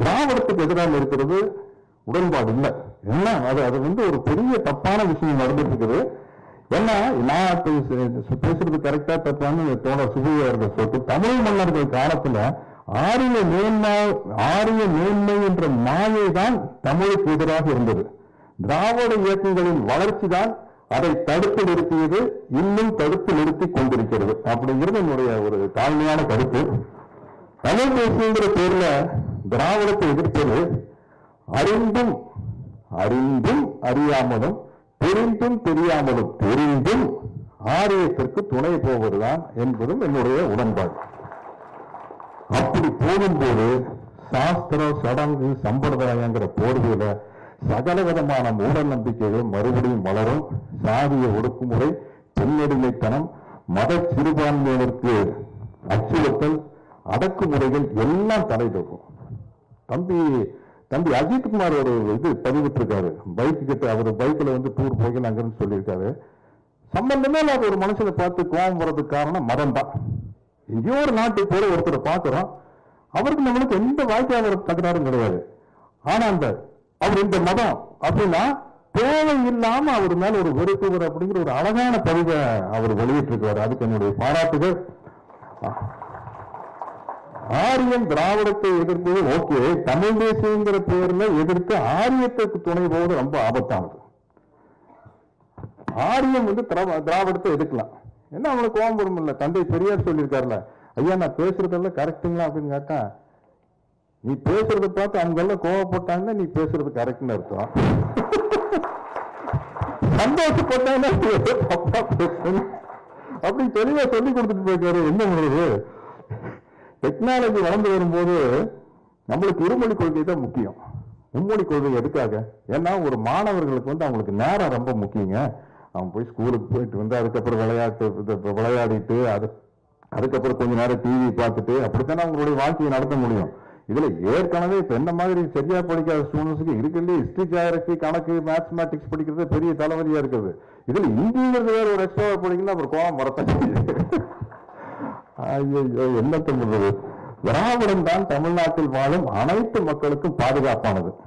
திராவிடத்துக்கு எதிராக இருக்கிறது உடன்பாடு இல்லை. என்ன அது அது வந்து ஒரு பெரிய தப்பான விஷயம் நடந்துருக்குது. ஏன்னா நான் பேசுறது கரெக்டா தப்பான்னு தோட சுபையாளர்கள் சொல்லிட்டு தமிழ் மன்னர்கள் காலத்துல ஆரிய மேன்மை என்ற மாயை தான் தமிழுக்கு எதிராக இருந்தது. திராவிட இயக்கங்களின் வளர்ச்சி தான் அதை தடுத்து நிறுத்தியது, இன்னும் தடுத்து நிறுத்தி கொண்டிருக்கிறது அப்படிங்கிறது என்னுடைய ஒரு தாழ்மையான கருத்து. தமிழ் தேசியங்கிற பேர்ல திராவிடத்தை எதிர்ப்பது அறிந்தும் அறியாமலும் தெரிந்தும் தெரியாமலும் தெரிந்தும் ஆரியத்திற்கு துணை போவதுதான் என்பதும் என்னுடைய உடன்பாடு. அப்படி போகும்போது சாஸ்திரம், சடங்கு, சம்பிரதாயங்கிற போர்வையில சகல விதமான மூட நம்பிக்கைகள் மறுபடியும் வளரும். சாதிய ஒடுக்குமுறை, பெண்ணடிமைத்தனம், மத சிறுபான்மையினருக்கு அச்சுறுத்தல், அடக்குமுறைகள் எல்லாம் தலை தூக்கும். தம்பி அஜித்குமார் ஒரு இது பதிவிட்டிருக்காரு, பைக்கு கிட்ட அவர் பைக்கில் வந்து டூர் போகலாங்கன்னு சொல்லியிருக்காரு. சம்பந்தமே இல்லாத ஒரு மனுஷனை பார்த்து கோபம் வர்றதுக்கு காரணம் மதம் தான். எங்கேயோ ஒரு நாட்டுக்கு போல ஒருத்தரை பார்க்குறோம், அவருக்கு நம்மளுக்கு எந்த வாழ்க்கையாக தகராறும் கிடையாது. ஆனால் அந்த அவர் இந்த மதம் அப்படின்னா தேவை இல்லாமல் அவர் மேலே ஒரு வெறுப்புவர் அப்படிங்கிற ஒரு அழகான பதிவை அவர் வெளியிட்டிருக்கிறார். அதுக்கு என்னுடைய பாராட்டுகள். ஆரியம் திராவிடத்தை எதிர்ப்பது ஓகே, தமிழ் தேசியங்கிற பேர்ல எதிர்த்து ஆரியத்துக்கு துணை போவது ரொம்ப ஆபத்தானது. ஆரியம் வந்து திராவிடத்தை எதிர்க்கலாம், ஏன்னா அவனுக்கு கோபம் இல்லை. தந்தை பெரியார் சொல்லியிருக்காருல, ஐயா நான் பேசுறதல்ல கரெக்டுங்களா அப்படின்னு கேட்டா, நீ பேசுறத பார்த்து அவங்கள கோபப்பட்டாங்கன்னா நீ பேசுறது கரெக்ட்னு அர்த்தம், சந்தோஷப்பட்டாங்கன்னா அப்படி தெளிவா சொல்லி கொடுத்துட்டு போயிருக்காரு. என்ன பண்ணுறது, டெக்னாலஜி வளர்ந்து வரும்போது நம்மளுக்கு இருமொழி கொள்கை தான் முக்கியம். மும்மொழி கொள்கை எதுக்காக? ஏன்னா ஒரு மாணவர்களுக்கு வந்து அவங்களுக்கு நேரம் ரொம்ப முக்கியங்க. அவன் போய் ஸ்கூலுக்கு போயிட்டு வந்து அதுக்கப்புறம் விளையாடிட்டு அதுக்கப்புறம் கொஞ்ச நேரம் டிவி பார்த்துட்டு அப்படித்தானே அவங்களுடைய வாழ்க்கையை நடத்த முடியும். இதில் ஏற்கனவே இப்போ என்ன மாதிரி சரியாக படிக்காத ஸ்டூடெண்ட்ஸுக்கு இருக்கிறதுலே ஹிஸ்ட்ரி, ஜியாகிரபி, கணக்கு, மேத்மெட்டிக்ஸ் படிக்கிறது பெரிய தலைவலியாக இருக்குது. இதில் இந்திங்கிறது வேறு ஒரு எக்ஸ்ட்ராவாக படிக்கணும்னா அப்புறம் கோபம் வரத்தான். ஐயோ என்ன சொல்றது, திராவிடம் தான் தமிழ்நாட்டில் வாழும் அனைத்து மக்களுக்கும் பாதுகாப்பானது.